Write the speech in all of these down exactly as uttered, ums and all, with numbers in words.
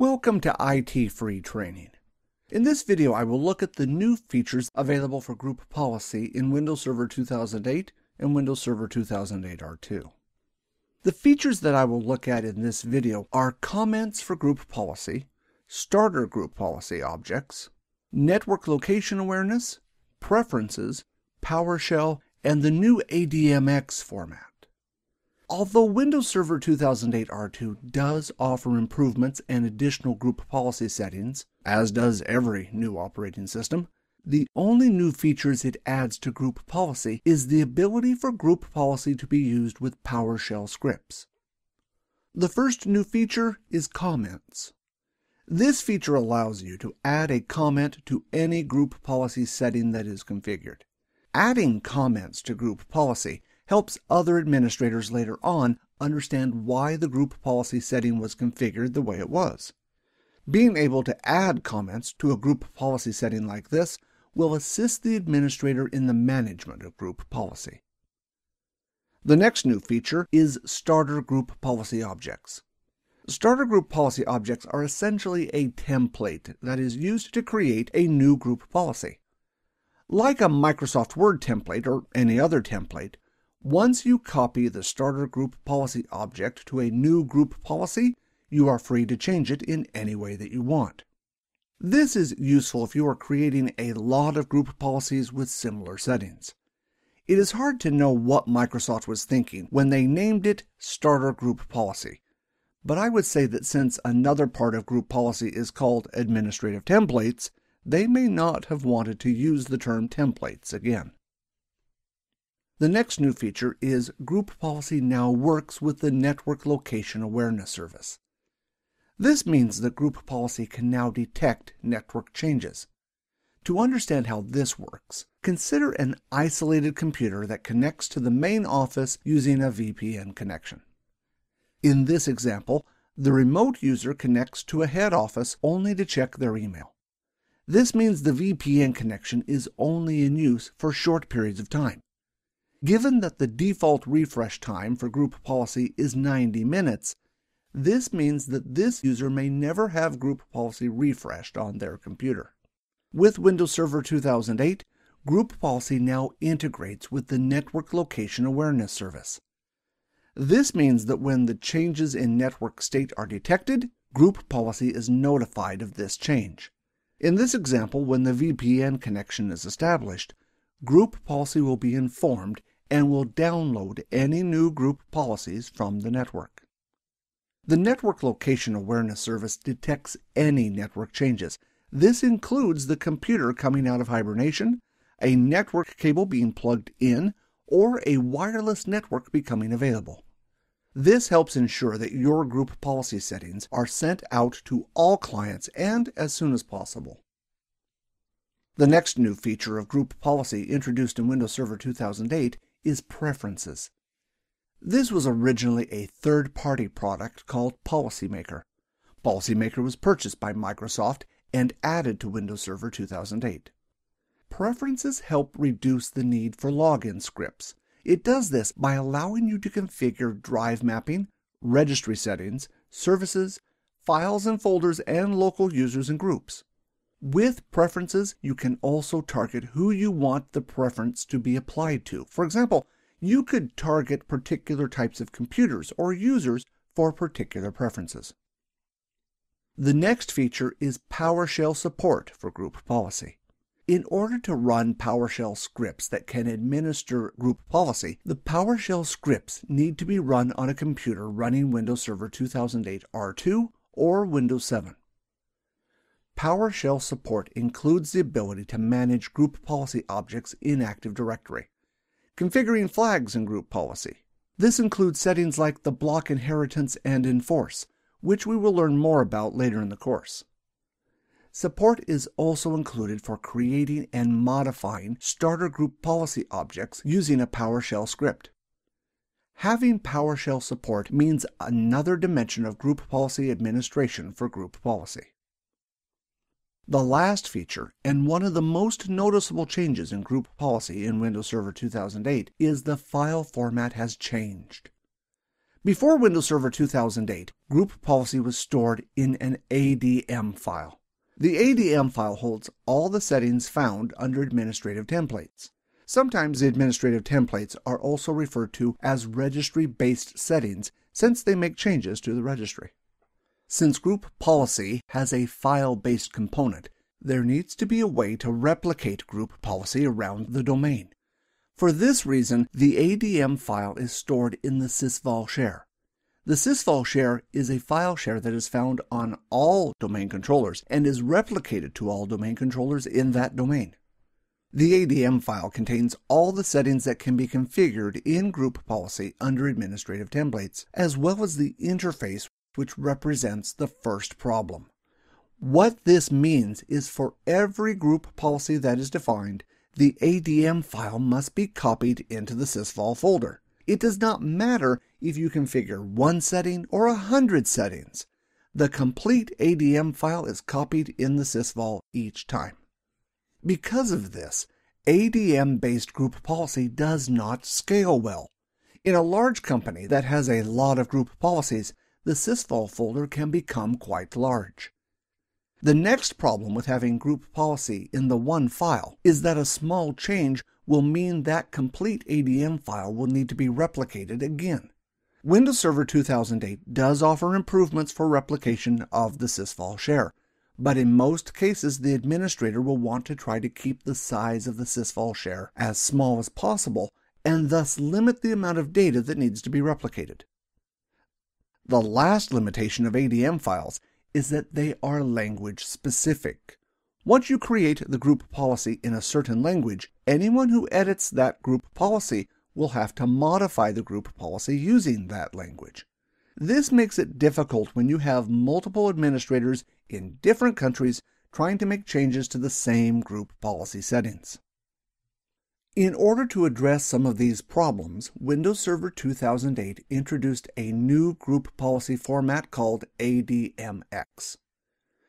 Welcome to I T Free Training. In this video, I will look at the new features available for Group Policy in Windows Server two thousand eight and Windows Server two thousand eight R two. The features that I will look at in this video are comments for Group Policy, starter Group Policy objects, Network Location Awareness, Preferences, PowerShell, and the new A D M X format. Although Windows Server two thousand eight R two does offer improvements and additional group policy settings, as does every new operating system, the only new features it adds to group policy is the ability for group policy to be used with PowerShell scripts. The first new feature is comments. This feature allows you to add a comment to any group policy setting that is configured. Adding comments to group policy helps other administrators later on understand why the group policy setting was configured the way it was. Being able to add comments to a group policy setting like this will assist the administrator in the management of group policy. The next new feature is starter group policy objects. Starter group policy objects are essentially a template that is used to create a new group policy. Like a Microsoft Word template or any other template, once you copy the starter group policy object to a new group policy, you are free to change it in any way that you want. This is useful if you are creating a lot of group policies with similar settings. It is hard to know what Microsoft was thinking when they named it Starter Group Policy, but I would say that since another part of group policy is called Administrative Templates, they may not have wanted to use the term templates again. The next new feature is Group Policy now works with the Network Location Awareness service. This means that Group Policy can now detect network changes. To understand how this works, consider an isolated computer that connects to the main office using a V P N connection. In this example, the remote user connects to a head office only to check their email. This means the V P N connection is only in use for short periods of time. Given that the default refresh time for group policy is ninety minutes, this means that this user may never have group policy refreshed on their computer. With Windows Server two thousand eight, Group Policy now integrates with the Network Location Awareness service. This means that when the changes in network state are detected, Group Policy is notified of this change. In this example, when the V P N connection is established, Group Policy will be informed and will download any new group policies from the network. The Network Location Awareness service detects any network changes. This includes the computer coming out of hibernation, a network cable being plugged in, or a wireless network becoming available. This helps ensure that your group policy settings are sent out to all clients and as soon as possible. The next new feature of Group Policy introduced in Windows Server two thousand eight is Preferences. This was originally a third-party product called PolicyMaker. PolicyMaker was purchased by Microsoft and added to Windows Server two thousand eight. Preferences help reduce the need for login scripts. It does this by allowing you to configure drive mapping, registry settings, services, files and folders, and local users and groups. With preferences, you can also target who you want the preference to be applied to. For example, you could target particular types of computers or users for particular preferences. The next feature is PowerShell support for group policy. In order to run PowerShell scripts that can administer group policy, the PowerShell scripts need to be run on a computer running Windows Server two thousand eight R two or Windows seven. PowerShell support includes the ability to manage group policy objects in Active Directory, configuring flags in group policy. This includes settings like the block inheritance and enforce, which we will learn more about later in the course. Support is also included for creating and modifying starter group policy objects using a PowerShell script. Having PowerShell support means another dimension of group policy administration for group policy. The last feature, and one of the most noticeable changes in group policy in Windows Server two thousand eight, is the file format has changed. Before Windows Server two thousand eight, group policy was stored in an A D M file. The A D M file holds all the settings found under Administrative Templates. Sometimes the Administrative Templates are also referred to as registry-based settings, since they make changes to the registry. Since group policy has a file-based component, there needs to be a way to replicate group policy around the domain. For this reason, the A D M file is stored in the SysVol share. The SysVol share is a file share that is found on all domain controllers and is replicated to all domain controllers in that domain. The A D M file contains all the settings that can be configured in group policy under Administrative Templates, as well as the interface, which represents the first problem. What this means is for every group policy that is defined, the A D M file must be copied into the SysVol folder. It does not matter if you configure one setting or a hundred settings. The complete A D M file is copied in the SysVol each time. Because of this, A D M-based group policy does not scale well. In a large company that has a lot of group policies, the SysVol folder can become quite large. The next problem with having group policy in the one file is that a small change will mean that complete A D M file will need to be replicated again. Windows Server two thousand eight does offer improvements for replication of the SysVol share, but in most cases the administrator will want to try to keep the size of the SysVol share as small as possible and thus limit the amount of data that needs to be replicated. The last limitation of A D M files is that they are language specific. Once you create the group policy in a certain language, anyone who edits that group policy will have to modify the group policy using that language. This makes it difficult when you have multiple administrators in different countries trying to make changes to the same group policy settings. In order to address some of these problems, Windows Server two thousand eight introduced a new group policy format called A D M X.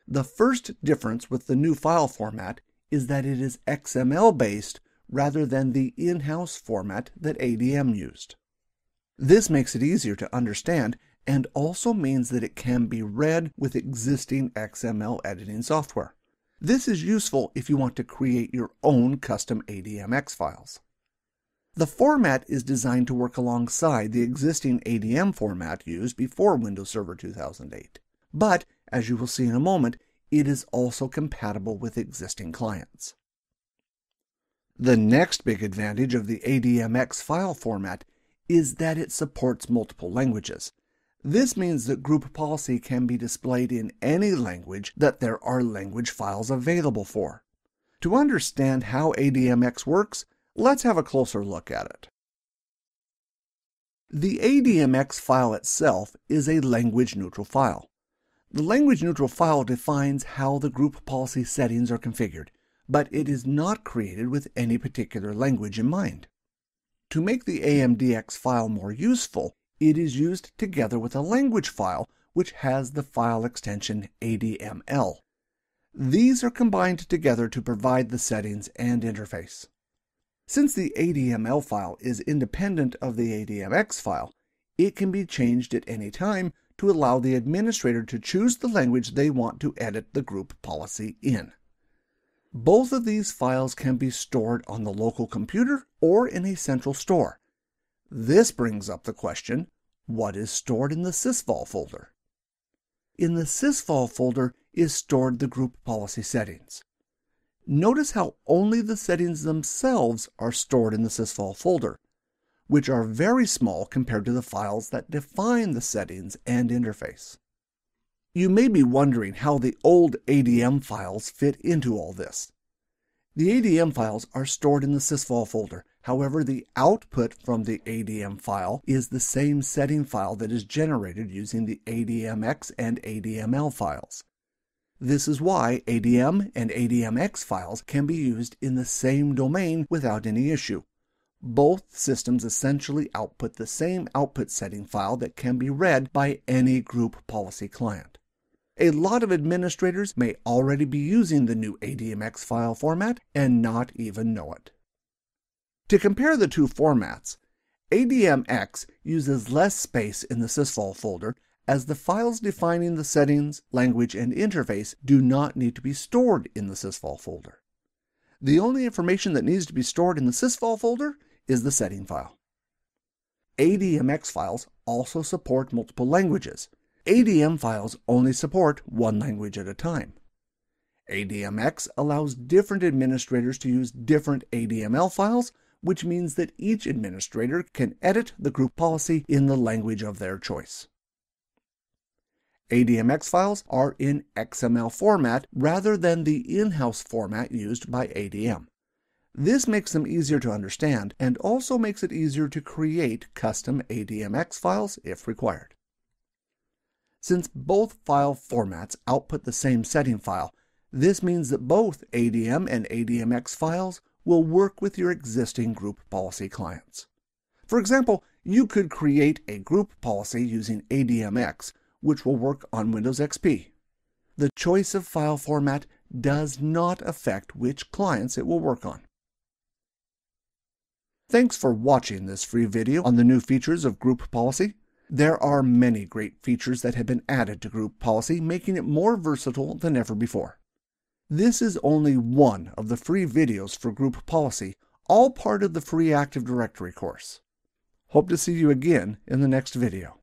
The first difference with the new file format is that it is X M L based rather than the in-house format that A D M used. This makes it easier to understand and also means that it can be read with existing X M L editing software. This is useful if you want to create your own custom A D M X files. The format is designed to work alongside the existing A D M format used before Windows Server two thousand eight, but as you will see in a moment, it is also compatible with existing clients. The next big advantage of the A D M X file format is that it supports multiple languages. This means that group policy can be displayed in any language that there are language files available for. To understand how A D M X works, let's have a closer look at it. The A D M X file itself is a language-neutral file. The language-neutral file defines how the group policy settings are configured, but it is not created with any particular language in mind. To make the A M D X file more useful, it is used together with a language file, which has the file extension A D M L. These are combined together to provide the settings and interface. Since the A D M L file is independent of the A D M X file, it can be changed at any time to allow the administrator to choose the language they want to edit the group policy in. Both of these files can be stored on the local computer or in a central store. This brings up the question, what is stored in the SysVol folder? In the SysVol folder is stored the group policy settings. Notice how only the settings themselves are stored in the SysVol folder, which are very small compared to the files that define the settings and interface. You may be wondering how the old A D M files fit into all this. The A D M files are stored in the SysVol folder. However, the output from the A D M file is the same setting file that is generated using the A D M X and A D M L files. This is why A D M and A D M X files can be used in the same domain without any issue. Both systems essentially output the same output setting file that can be read by any group policy client. A lot of administrators may already be using the new A D M X file format and not even know it. To compare the two formats, A D M X uses less space in the SysVol folder, as the files defining the settings, language, and interface do not need to be stored in the SysVol folder. The only information that needs to be stored in the SysVol folder is the setting file. A D M X files also support multiple languages. A D M files only support one language at a time. A D M X allows different administrators to use different A D M L files, which means that each administrator can edit the group policy in the language of their choice. A D M X files are in X M L format rather than the in-house format used by A D M. This makes them easier to understand and also makes it easier to create custom A D M X files if required. Since both file formats output the same setting file, this means that both A D M and A D M X files will work with your existing group policy clients. For example, you could create a group policy using A D M X, which will work on Windows X P. The choice of file format does not affect which clients it will work on. Thanks for watching this free video on the new features of Group Policy. There are many great features that have been added to Group Policy, making it more versatile than ever before. This is only one of the free videos for Group Policy, all part of the free Active Directory course. Hope to see you again in the next video.